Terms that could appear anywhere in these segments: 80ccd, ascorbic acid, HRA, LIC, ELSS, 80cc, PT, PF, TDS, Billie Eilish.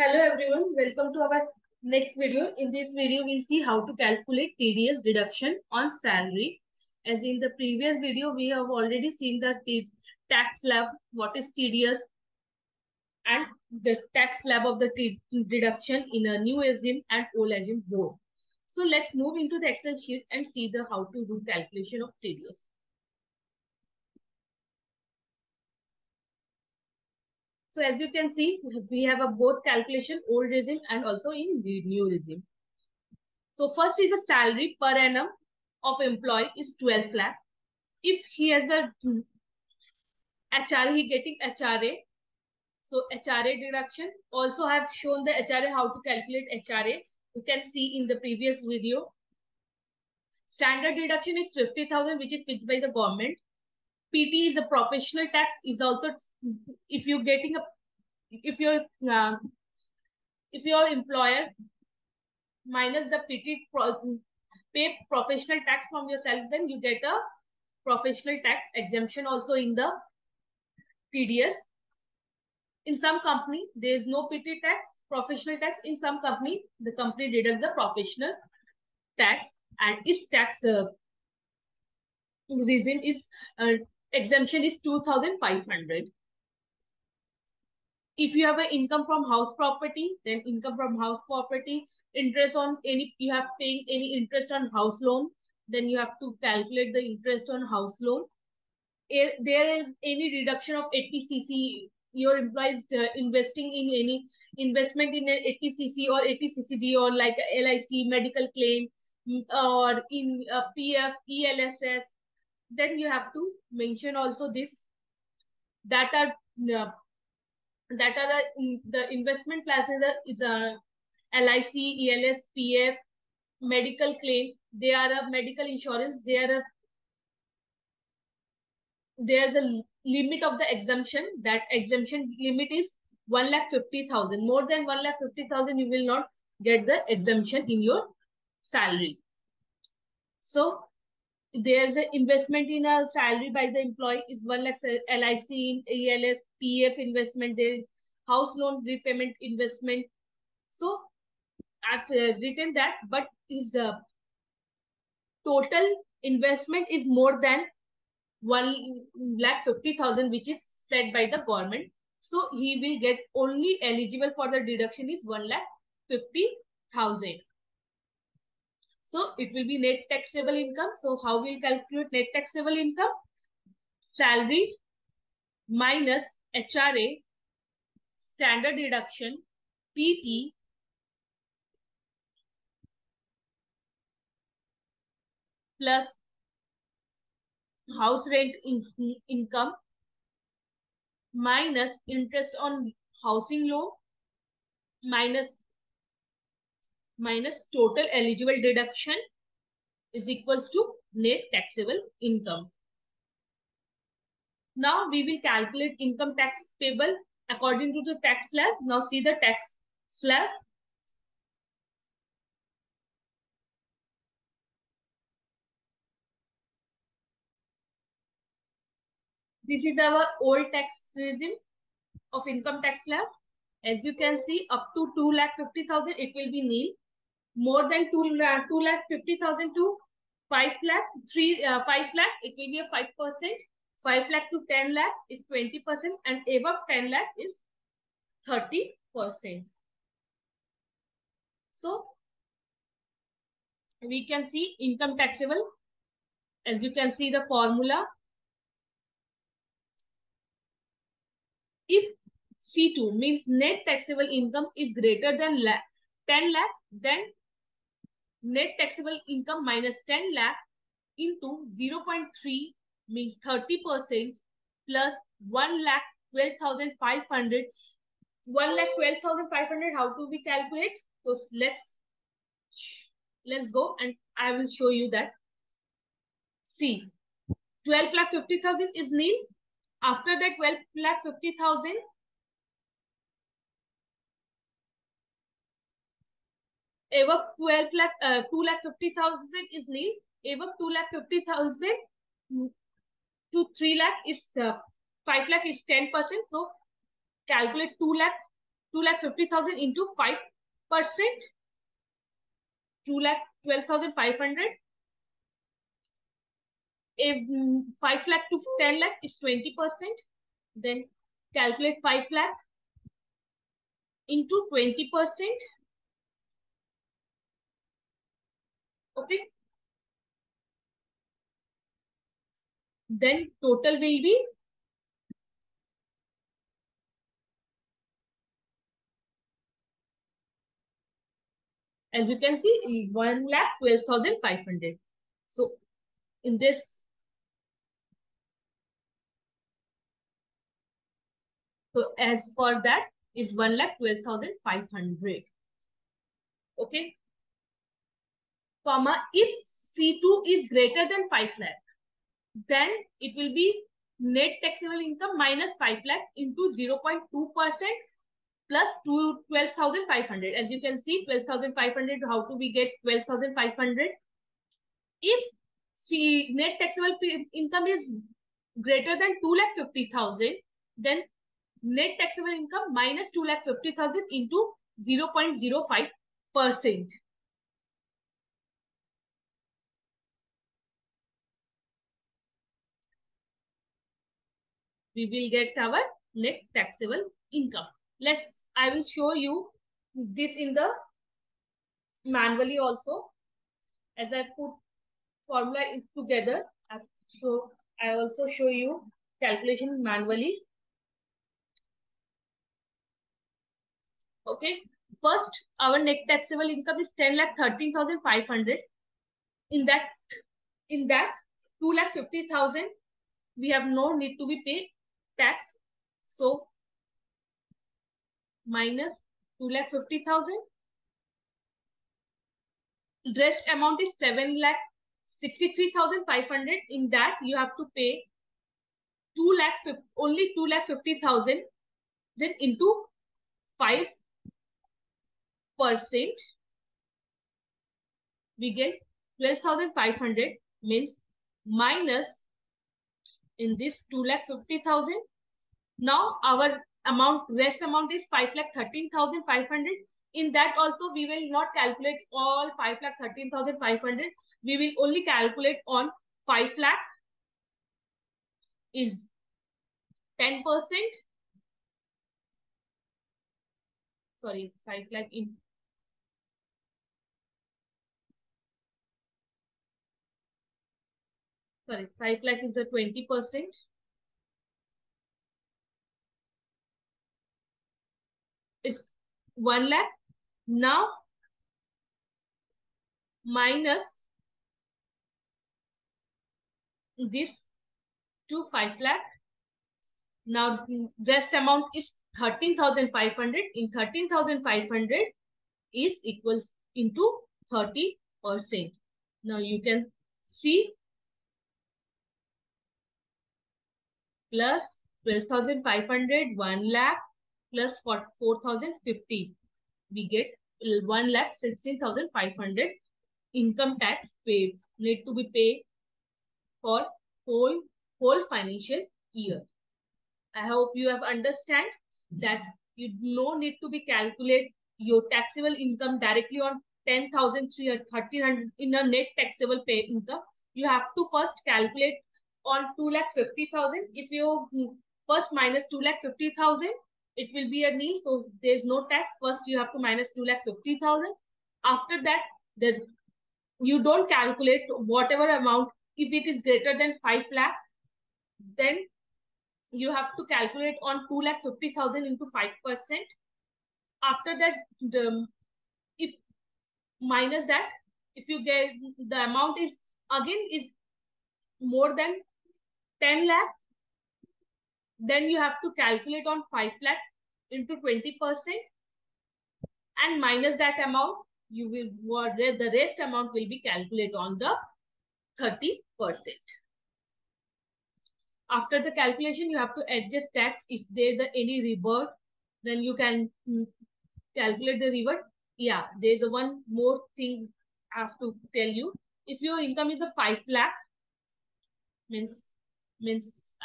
Hello everyone, welcome to our next video. In this video, we'll see how to calculate TDS deduction on salary. As in the previous video, we have already seen the tax slab, what is TDS, and the tax slab of the deduction in a new regime and old regime both. So let's move into the Excel sheet and see how to do calculation of TDS. So as you can see, we have a both calculation old regime and also in the new regime. So first is a salary per annum of employee is 12 lakh. If he has a HRA, he getting HRA. So HRA deduction also I have shown the HRA, how to calculate HRA. You can see in the previous video. Standard deduction is 50,000, which is fixed by the government. PT is a professional tax, is also if your employer minus the PT pay professional tax from yourself, then you get a professional tax exemption also in the TDS. In some company there is no PT tax, professional tax. In some company the company deduct the professional tax and its tax regime is exemption is 2,500. If you have an income from house property, then income from house property, interest on any, you have paying any interest on house loan, then you have to calculate the interest on house loan. If there is any reduction of 80cc, your employee is investing in any investment in an 80cc or 80ccd or like LIC, medical claim, or in PF, ELSS, then you have to mention also this, that are the investment classes is a LIC, ELS, PF, medical claim. They are a medical insurance. There's a limit of the exemption. That exemption limit is 1,50,000. More than 1,50,000, you will not get the exemption in your salary. So there's an investment in a salary by the employee is 1 lakh. LIC, ELS, PF investment. There is house loan repayment investment. So I've written that, but is total investment is more than 1,50,000, which is set by the government. So he will get only eligible for the deduction is 1,50,000. So it will be net taxable income. So how we'll calculate net taxable income? Salary minus HRA, standard deduction, PT, plus house rent income, minus interest on housing loan, minus total eligible deduction is equals to net taxable income. Now we will calculate income tax payable according to the tax slab. Now see the tax slab. This is our old tax regime of income tax slab. As you can see, up to 2,50,000, it will be nil. More than 2,50,000 to 5 lakh, it will be a 5%. 5 lakh to 10 lakh is 20%, and above 10 lakh is 30%. So we can see income taxable. As you can see the formula. If C2 means net taxable income is greater than 10 lakh, then net taxable income minus 10 lakh into 0.3 means 30% plus 1,12,500. 1,12,500, how do we calculate? So let's go and I will show you that. See, 12,50,000 is nil. After that 12,50,000, above 2,50,000 is nil. Above 2,50,000 to 3 lakh is 5 lakh is 10%. So calculate 2 lakh 2,50,000 into 5%, 2,12,500. If 5 lakh to 10 lakh is 20%, then calculate 5 lakh into 20%. Okay. Then total will be 1,12,500. So in this, so as for that is 1,12,500. Okay. Comma, if C2 is greater than 5 lakh, then it will be net taxable income minus 5 lakh into 0.2% plus 12,500. As you can see, 12,500, how do we get 12,500? If C net taxable income is greater than 2,50,000, then net taxable income minus 2,50,000 into 0.05%. We will get our net taxable income. I will show you this in the manually also. As I put formula together, so I also show you calculation manually. Okay, first our net taxable income is 10,13,500. In that 2,50,000 we have no need to be paid tax. So minus 2,50,000. Rest amount is 7,63,500. In that you have to pay 2,50,000 then into 5%. We get 12,500, means minus in this 2,50,000. Now our amount, rest amount is 5,13,500. In that also we will not calculate all 5,13,500. We will only calculate on 5 lakh is 10%. Sorry, 5 lakh in. Sorry, 5 lakh is a 20%. Is 1 lakh. Now minus this to 5 lakh. Now rest amount is 13,500. In 13,500 is equals into 30%. Now you can see plus 12,500, 1 lakh. Plus 4,050, we get 1,16,500 income tax paid, need to be paid for whole financial year. I hope you have understand that you no need to be calculate your taxable income directly on 10,300 in a net taxable pay income. You have to first calculate on 2,50,000. If you first minus 2,50,000. It will be a nil, so there is no tax. First, you have to minus 2,50,000. After that, you don't calculate whatever amount. If it is greater than 5 lakh, then you have to calculate on 2,50,000 into 5%. After that, if minus that, if you get the amount is again is more than 10 lakh, then you have to calculate on 5 lakh into 20% and minus that amount. You will, the rest amount will be calculated on the 30%. After the calculation, you have to adjust tax. If there is any revert, then you can calculate the revert. Yeah, there is one more thing I have to tell you. If your income is a 5 lakh, means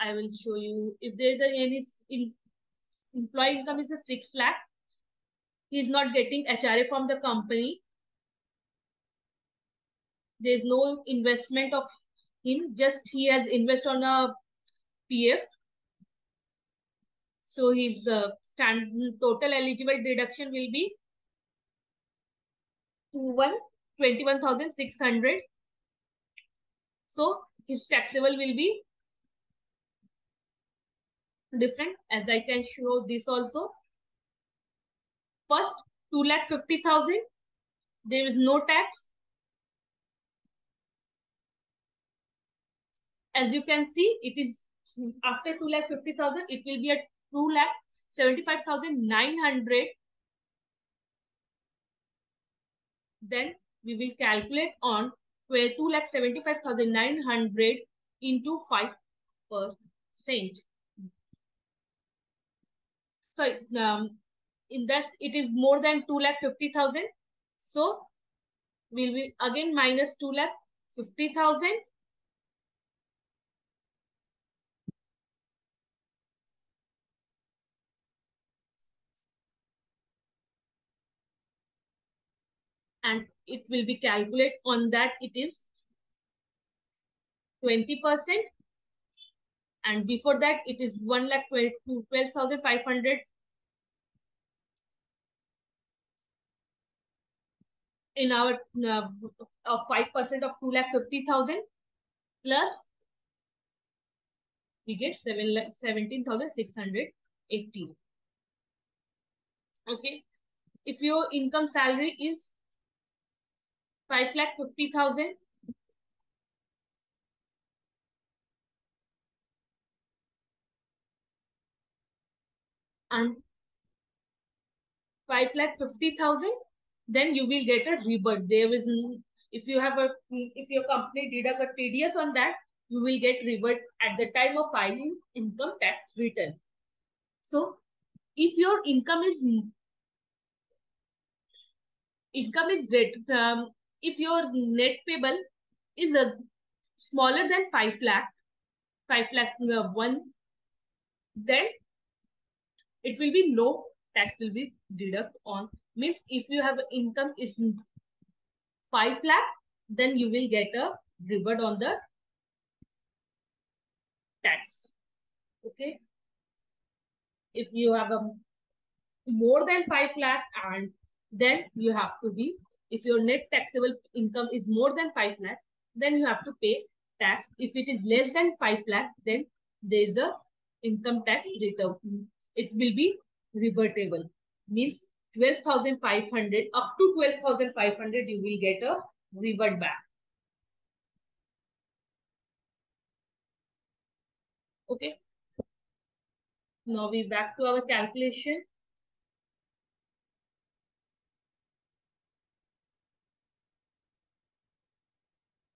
I will show you. If there is any employee income is a 6 lakh, He is not getting HRA from the company. There is no investment of him. Just he has invested on a PF. So his total eligible deduction will be 21,600. So his taxable will be different, as I can show this also. First, 250,000. There is no tax. As you can see, it is after 250,000, it will be at 275,900. Then we will calculate on where 275,900 into 5%. So in this, it is more than 250,000. So we will again minus 250,000. And it will be calculated on that it is 20%. And before that, it is 1,12,500 in our 5% of 250,000 plus we get 17,680. Okay. If your income salary is 5,50,000. And 5,50,000, then you will get a rebate. There is, if your company deduct a TDS on that, you will get rebate at the time of filing income tax return. So, if your income is great, if your net payable is smaller than 5 lakh, then it will be no tax will be deduct on. Means if you have income is 5 lakh, then you will get a rebate on the tax. Okay. If you have a more than 5 lakh and then you have to be, if your net taxable income is more than 5 lakh, then you have to pay tax. If it is less than 5 lakh, then there is a income tax return. It will be revertible. Means 12,500, up to 12,500, you will get a revert back. Okay. Now we back to our calculation.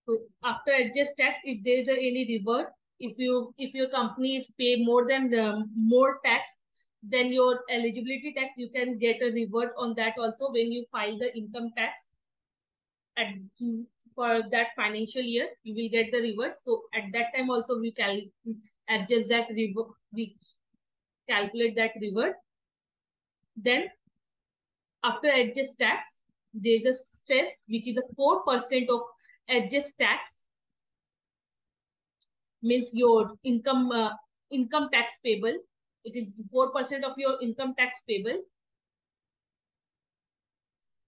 So after adjust tax, if there is any revert, if your company is pay more than more tax, then your eligibility tax, you can get a revert on that also when you file the income tax at for that financial year, you will get the revert. So at that time also we can adjust that revert, we calculate that revert. Then after adjust tax, there is a cess which is a 4% of adjust tax. Means your income tax payable, it is 4% of your income tax payable,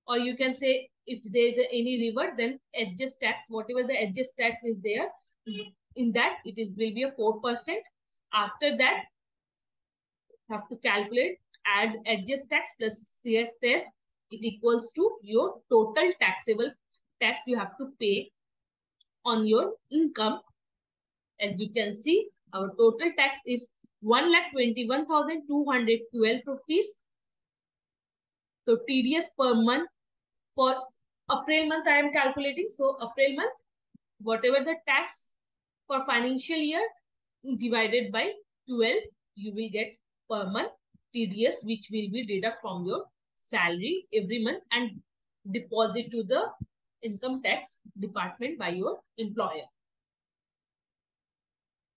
or you can say if there is any revert, then adjust tax, whatever the adjust tax is there, in that it is will be a 4%. After that, you have to calculate, add adjust tax plus CSS, it equals to your total taxable tax you have to pay on your income. As you can see, our total tax is 1,21,212 rupees. So TDS per month for April month I am calculating. So April month, whatever the tax for financial year divided by 12, you will get per month TDS, which will be deduct from your salary every month and deposit to the income tax department by your employer.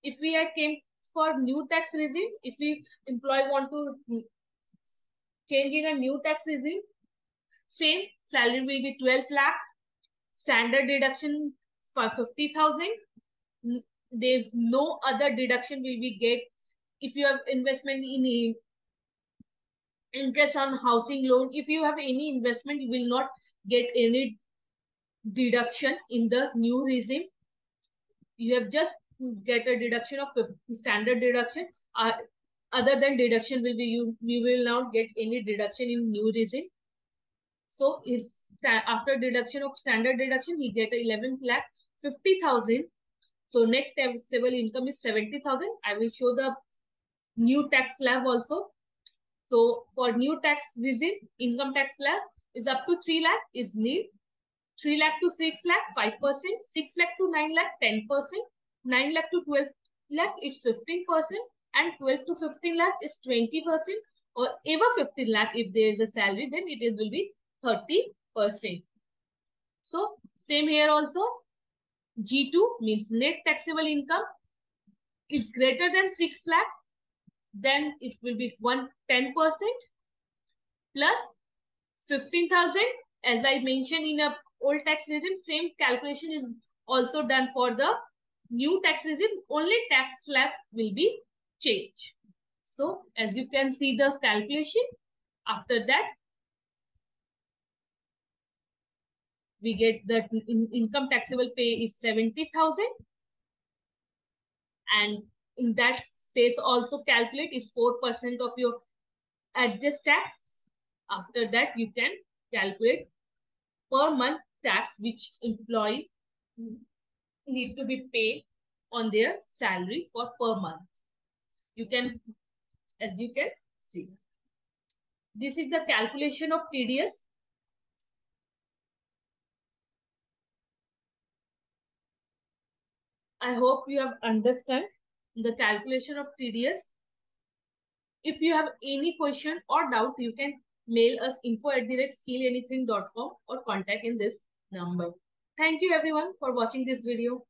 If we came for new tax regime, if we employee want to change in a new tax regime, same salary will be 12 lakh, standard deduction for 50,000. There's no other deduction will we get if you have investment in interest on housing loan. If you have any investment, you will not get any deduction in the new regime. You have just get a deduction of standard deduction. Other than deduction will be you will not get any deduction in new regime. So is after deduction of standard deduction, he get 11,50,000. So net taxable income is 70,000. I will show the new tax slab also. So for new tax regime, income tax slab is up to 3 lakh is nil, 3 lakh to 6 lakh 5%, 6 lakh to 9 lakh 10%, 9 lakh to 12 lakh is 15%, and 12 to 15 lakh is 20%, or ever 15 lakh if there is a salary, then it will be 30%. So same here also, G2 means net taxable income is greater than 6 lakh, then it will be 10% plus 15,000. As I mentioned in a old tax regime, same calculation is also done for the new tax regime, only tax slab will be changed. So as you can see the calculation, after that we get that income taxable pay is 70,000, and in that space also calculate is 4% of your adjust tax. After that you can calculate per month tax which employee need to be paid on their salary for per month. You can, as you can see, this is the calculation of TDS. I hope you have understood the calculation of TDS. If you have any question or doubt, you can mail us info@skillanything.com or contact in this number. Thank you everyone for watching this video.